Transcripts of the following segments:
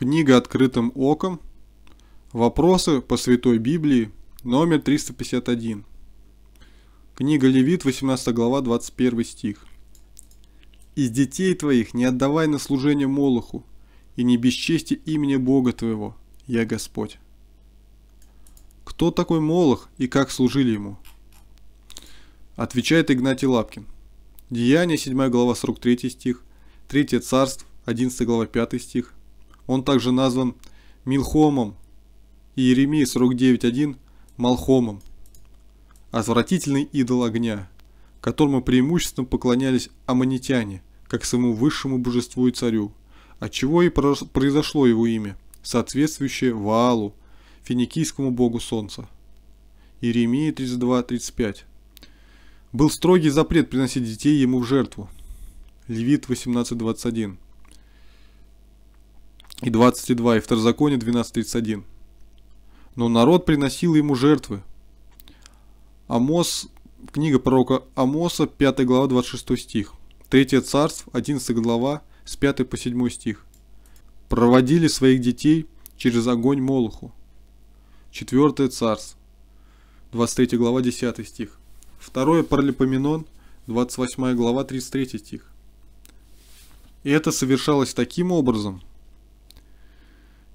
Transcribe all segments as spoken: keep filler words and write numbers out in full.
Книга «Открытым оком», «Вопросы по Святой Библии», номер триста пятьдесят один. Книга Левит, восемнадцатая глава, двадцать первый стих. «Из детей твоих не отдавай на служение Молоху, и не бесчести имени Бога твоего, я Господь». Кто такой Молох и как служили ему? Отвечает Игнатий Лапкин. Деяния, седьмая глава, сорок третий стих, третье Царств, одиннадцатая глава, пятый стих. Он также назван Милхомом, Иеремии сорок девять один Малхомом, отвратительный идол огня, которому преимущественно поклонялись аммонитяне, как самому высшему божеству и царю, отчего и произошло его имя, соответствующее Ваалу, финикийскому богу солнца. Иеремия тридцать два тридцать пять. Был строгий запрет приносить детей ему в жертву. Левит восемнадцать двадцать один и двадцать два, и Второзаконие двенадцать тридцать один. Но народ приносил ему жертвы. Амос, книга пророка Амоса, пятая глава, двадцать шестой стих. Третье Царство, одиннадцатая глава, с пятого по седьмой стих. Проводили своих детей через огонь Молоху. Четвертое Царство, двадцать третья глава, десятый стих. Второе Паралипоменон, двадцать восьмая глава, тридцать третий стих. И это совершалось таким образом.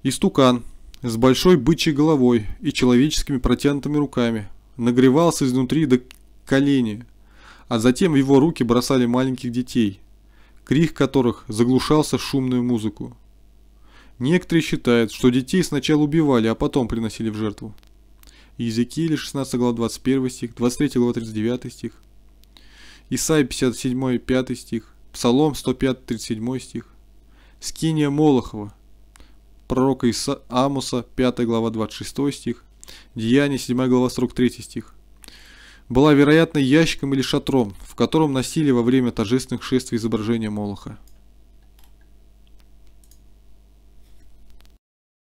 Истукан с большой бычьей головой и человеческими протянутыми руками нагревался изнутри до колени, а затем в его руки бросали маленьких детей, крик которых заглушался в шумную музыку. Некоторые считают, что детей сначала убивали, а потом приносили в жертву. Иезекииль шестнадцатая глава, двадцать первый стих, двадцать третья глава, тридцать девятый стих, Исаия пятьдесят седьмая, пятый стих, Псалом сто пятый, тридцать седьмой стих, Скиния Молохова, пророка Исаамуса, пятая глава, двадцать шестой стих, Деяния, седьмая глава, сорок третий стих, была, вероятно, ящиком или шатром, в котором носили во время торжественных шествий изображение Молоха.